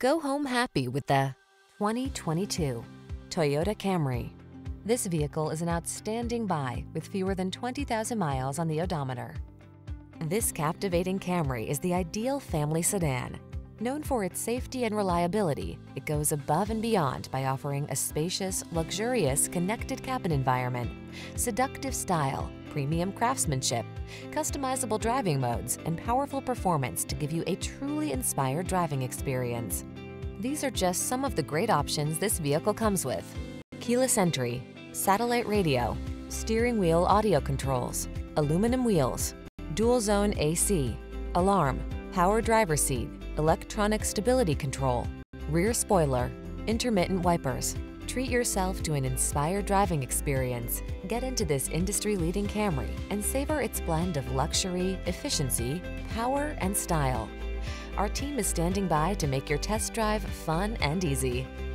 Go home happy with the 2022 Toyota Camry. This vehicle is an outstanding buy with fewer than 20,000 miles on the odometer. This captivating Camry is the ideal family sedan. Known for its safety and reliability, it goes above and beyond by offering a spacious, luxurious, connected cabin environment, seductive style, premium craftsmanship, customizable driving modes, and powerful performance to give you a truly inspired driving experience. These are just some of the great options this vehicle comes with: keyless entry, satellite radio, steering wheel audio controls, aluminum wheels, dual zone AC, alarm, power driver's seat, electronic stability control, rear spoiler, intermittent wipers. Treat yourself to an inspired driving experience. Get into this industry-leading Camry and savor its blend of luxury, efficiency, power, and style. Our team is standing by to make your test drive fun and easy.